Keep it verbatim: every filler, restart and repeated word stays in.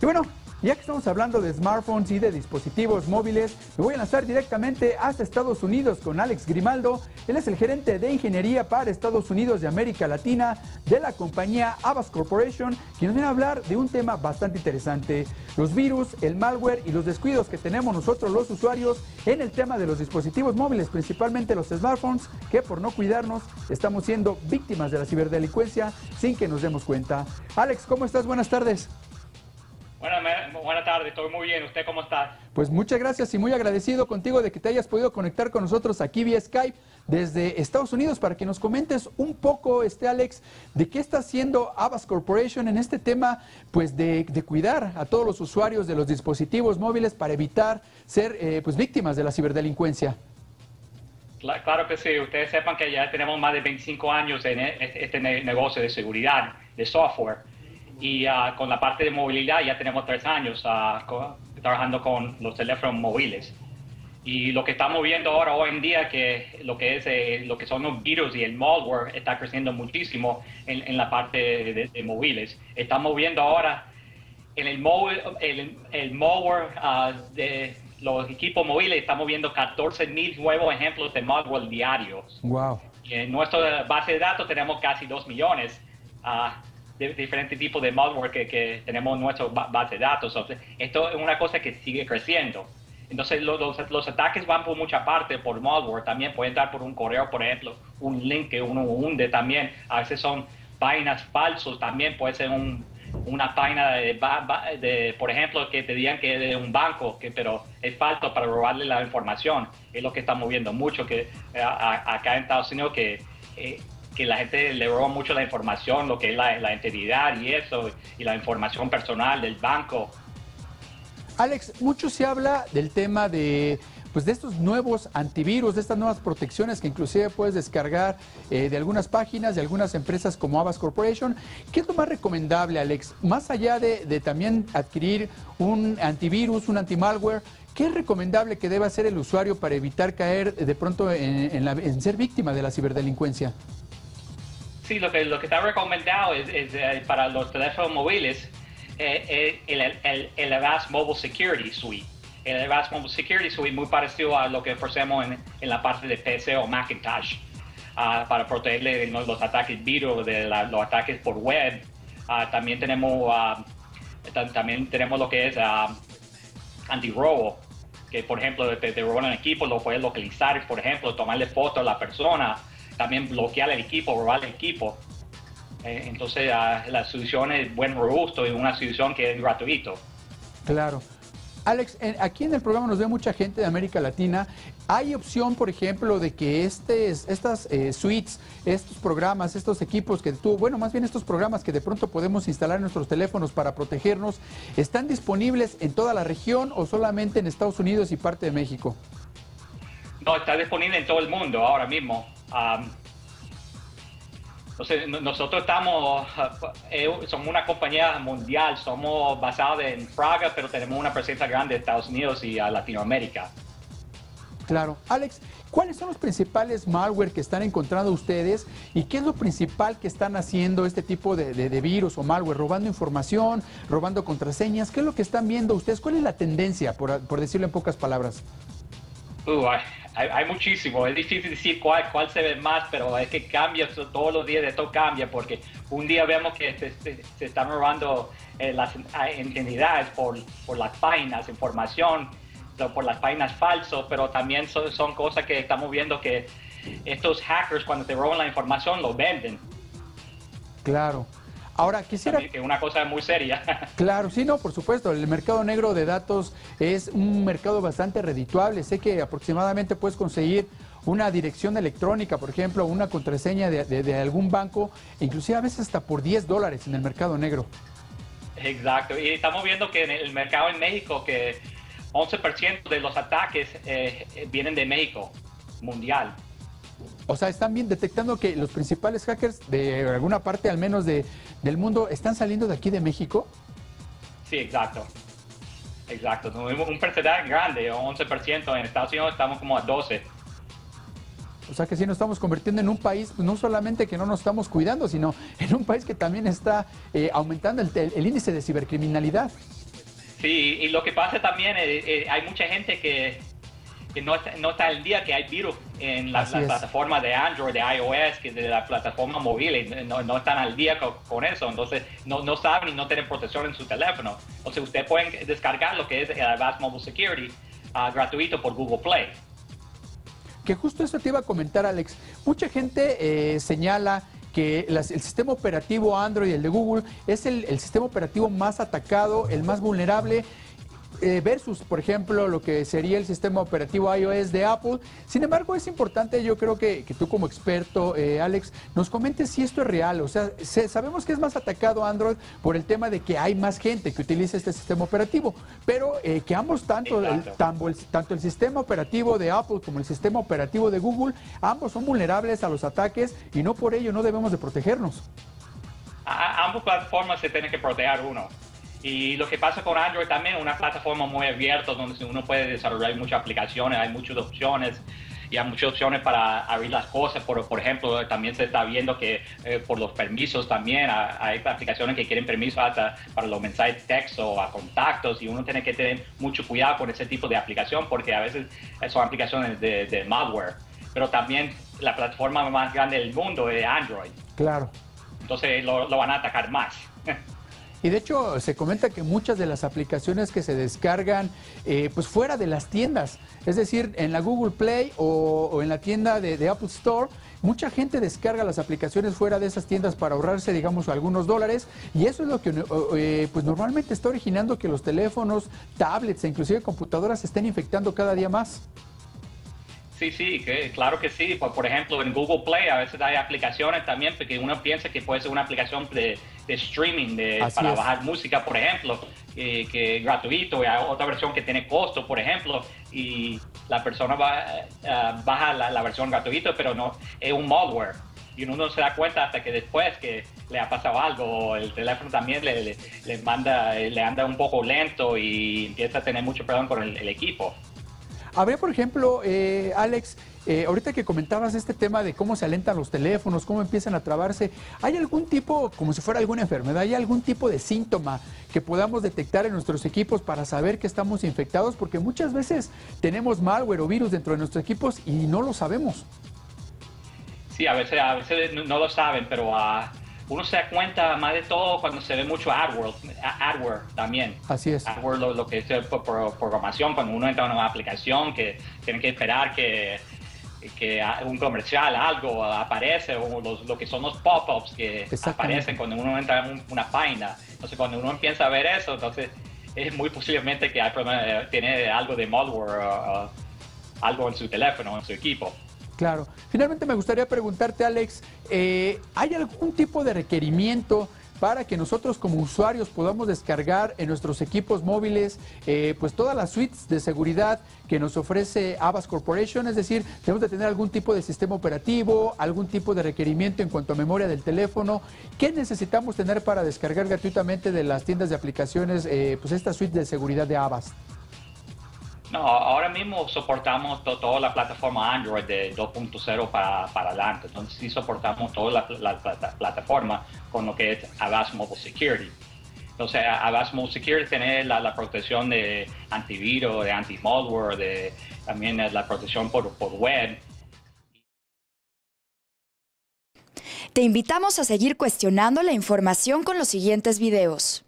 Y bueno, ya que estamos hablando de smartphones y de dispositivos móviles, me voy a lanzar directamente hasta Estados Unidos con Alex Grimaldo. Él es el gerente de ingeniería para Estados Unidos y América Latina de la compañía Avast Corporation, quien nos viene a hablar de un tema bastante interesante: los virus, el malware y los descuidos que tenemos nosotros los usuarios en el tema de los dispositivos móviles, principalmente los smartphones, que por no cuidarnos estamos siendo víctimas de la ciberdelincuencia sin que nos demos cuenta. Alex, ¿cómo estás? Buenas tardes. Buenas, buenas tardes, estoy muy bien. ¿Usted cómo está? Pues muchas gracias y muy agradecido contigo de que te hayas podido conectar con nosotros aquí vía Skype desde Estados Unidos para que nos comentes un poco, este Alex, de qué está haciendo Avast Corporation en este tema, pues de, de cuidar a todos los usuarios de los dispositivos móviles para evitar ser eh, pues víctimas de la ciberdelincuencia. Claro, claro que sí. Ustedes sepan que ya tenemos más de veinticinco años en este negocio de seguridad, de software. Y uh, con la parte de movilidad ya tenemos tres años uh, co trabajando con los teléfonos móviles. Y lo que estamos viendo ahora, hoy en día, que lo que, es, eh, lo que son los virus y el malware está creciendo muchísimo en, en la parte de, de, de móviles. Estamos viendo ahora en el, móvil, el, el malware uh, de los equipos móviles, estamos viendo catorce mil nuevos ejemplos de malware diarios. Wow. Y en nuestra base de datos tenemos casi dos millones. Uh, de diferentes tipos de malware que, que tenemos en nuestra base de datos. Esto es una cosa que sigue creciendo. Entonces, los, los, los ataques van por mucha parte, por malware. También pueden dar por un correo, por ejemplo, un link que uno hunde también. A veces son páginas falsas. También puede ser un, una página, de, de, por ejemplo, que te digan que es de un banco, que, pero es falso para robarle la información. Es lo que estamos viendo mucho que a, a, acá en Estados Unidos, que... Eh, que la gente le roba mucho la información, lo que es la, la identidad y eso, y la información personal del banco. Alex, mucho se habla del tema de, pues, de estos nuevos antivirus, de estas nuevas protecciones que inclusive puedes descargar eh, de algunas páginas, de algunas empresas como Avast Corporation. ¿Qué es lo más recomendable, Alex? Más allá de, de también adquirir un antivirus, un antimalware, ¿qué es recomendable que deba hacer el usuario para evitar caer de pronto en, en, la, en ser víctima de la ciberdelincuencia? Sí, lo que, lo que está recomendado es, es eh, para los teléfonos móviles eh, el, el, el Avast Mobile Security Suite. El Avast Mobile Security Suite es muy parecido a lo que ofrecemos en, en la parte de P C o Macintosh uh, para protegerle de los ataques virus, de la, los ataques por web. Uh, también, tenemos, uh, también tenemos lo que es uh, antirrobo, que por ejemplo te, te roban el equipo, lo puedes localizar, por ejemplo, tomarle fotos a la persona. También bloquear el equipo, robar el equipo. Eh, entonces, uh, la solución es buen robusto y una solución que es gratuito. Claro. Alex, en, aquí en el programa nos ve mucha gente de América Latina. ¿Hay opción, por ejemplo, de que este, estas eh, suites, estos programas, estos equipos que tú, bueno, más bien estos programas que de pronto podemos instalar en nuestros teléfonos para protegernos, están disponibles en toda la región o solamente en Estados Unidos y parte de México? No, está disponible en todo el mundo ahora mismo. Um, entonces nosotros estamos, uh, somos una compañía mundial, somos basados en Praga, pero tenemos una presencia grande en Estados Unidos y uh, Latinoamérica. Claro. Alex, ¿cuáles son los principales malware que están encontrando ustedes y qué es lo principal que están haciendo este tipo de, de, de virus o malware? ¿Robando información, robando contraseñas? ¿Qué es lo que están viendo ustedes? ¿Cuál es la tendencia, por, por decirlo en pocas palabras? Uh, hay, hay muchísimo, es difícil decir cuál, cuál se ve más, pero es que cambia, todos los días esto cambia, porque un día vemos que se, se, se están robando eh, las identidades por, por las páginas, información, por las páginas falsas, pero también son, son cosas que estamos viendo que estos hackers, cuando te roban la información, lo venden. Claro. Ahora, quisiera... que una cosa muy seria. Claro, sí, no, por supuesto. El mercado negro de datos es un mercado bastante redituable. Sé que aproximadamente puedes conseguir una dirección electrónica, por ejemplo, una contraseña de, de, de algún banco, inclusive a veces hasta por diez dólares en el mercado negro. Exacto. Y estamos viendo que en el mercado en México, que once por ciento de los ataques eh, vienen de México, mundial. O sea, están bien detectando que los principales hackers de alguna parte, al menos de, del mundo, están saliendo de aquí de México. Sí, exacto. Exacto. Un porcentaje grande, once por ciento. En Estados Unidos estamos como a doce por ciento. O sea que sí nos estamos convirtiendo en un país, no solamente que no nos estamos cuidando, sino en un país que también está eh, aumentando el, el, el índice de cibercriminalidad. Sí, y lo que pasa también es eh, hay mucha gente que, que no, está, no está al día que hay virus en las la plataformas de Android, de iOS, que de la plataforma móvil, y no, no están al día con, con eso, entonces no, no saben y no tienen protección en su teléfono. Entonces ustedes pueden descargar lo que es el Avast Mobile Security uh, gratuito por Google Play. Que justo eso te iba a comentar, Alex. Mucha gente eh, señala que las, el sistema operativo Android, el de Google, es el, el sistema operativo más atacado, el más vulnerable, eh, versus, por ejemplo, lo que sería el sistema operativo iOS de Apple. Sin embargo, es importante, yo creo que, que tú como experto, eh, Alex, nos comentes si esto es real. O sea, se, sabemos que es más atacado Android por el tema de que hay más gente que utiliza este sistema operativo, pero eh, que ambos, tanto el, tanto, el, tanto el sistema operativo de Apple como el sistema operativo de Google, ambos son vulnerables a los ataques y no por ello no debemos de protegernos. A, a ambas plataformas se tiene que proteger uno. Y lo que pasa con Android también es una plataforma muy abierta donde uno puede desarrollar muchas aplicaciones, hay muchas opciones y hay muchas opciones para abrir las cosas. Por, por ejemplo, también se está viendo que eh, por los permisos también hay aplicaciones que quieren permisos hasta para los mensajes de texto o a contactos, y uno tiene que tener mucho cuidado con ese tipo de aplicación porque a veces son aplicaciones de, de malware. Pero también la plataforma más grande del mundo es Android. Claro. Entonces lo, lo van a atacar más. Y de hecho se comenta que muchas de las aplicaciones que se descargan eh, pues fuera de las tiendas, es decir, en la Google Play o, o en la tienda de, de Apple Store, mucha gente descarga las aplicaciones fuera de esas tiendas para ahorrarse, digamos, algunos dólares, y eso es lo que eh, pues normalmente está originando que los teléfonos, tablets e inclusive computadoras se estén infectando cada día más. Sí, sí, que, claro que sí. Por, por ejemplo, en Google Play a veces hay aplicaciones también porque uno piensa que puede ser una aplicación de, de streaming de, para es. bajar música, por ejemplo, eh, que es gratuito, y hay otra versión que tiene costo, por ejemplo, y la persona va, uh, baja la, la versión gratuita, pero no es un malware. Y uno no se da cuenta hasta que después que le ha pasado algo, o el teléfono también le, le, le, manda, le anda un poco lento y empieza a tener mucho problema con el, el equipo. Habría, por ejemplo, eh, Alex, eh, ahorita que comentabas este tema de cómo se alentan los teléfonos, cómo empiezan a trabarse, ¿hay algún tipo, como si fuera alguna enfermedad, hay algún tipo de síntoma que podamos detectar en nuestros equipos para saber que estamos infectados? Porque muchas veces tenemos malware o virus dentro de nuestros equipos y no lo sabemos. Sí, a veces, a veces no lo saben, pero uh, uno se da cuenta más de todo cuando se ve mucho AdWare, AdWare también. Así es. AdWare, lo, lo que es programación, cuando uno entra en una aplicación que tiene que esperar que, que un comercial, algo aparece, o los, lo que son los pop-ups que aparecen cuando uno entra en una página. Entonces, cuando uno empieza a ver eso, entonces es muy posiblemente que hay problemas, tiene algo de malware, o, o algo en su teléfono, en su equipo. Claro. Finalmente me gustaría preguntarte, Alex, eh, ¿hay algún tipo de requerimiento para que nosotros como usuarios podamos descargar en nuestros equipos móviles eh, pues todas las suites de seguridad que nos ofrece Avast Corporation? Es decir, ¿tenemos que tener algún tipo de sistema operativo, algún tipo de requerimiento en cuanto a memoria del teléfono? ¿Qué necesitamos tener para descargar gratuitamente de las tiendas de aplicaciones eh, pues esta suite de seguridad de Avast? No, ahora mismo soportamos to toda la plataforma Android de dos punto cero para, para adelante. Entonces sí soportamos toda la, la, la, la plataforma con lo que es Avast Mobile Security. Entonces Avast Mobile Security tiene la, la protección de antivirus, de anti-malware, de, también la protección por, por web. Te invitamos a seguir cuestionando la información con los siguientes videos.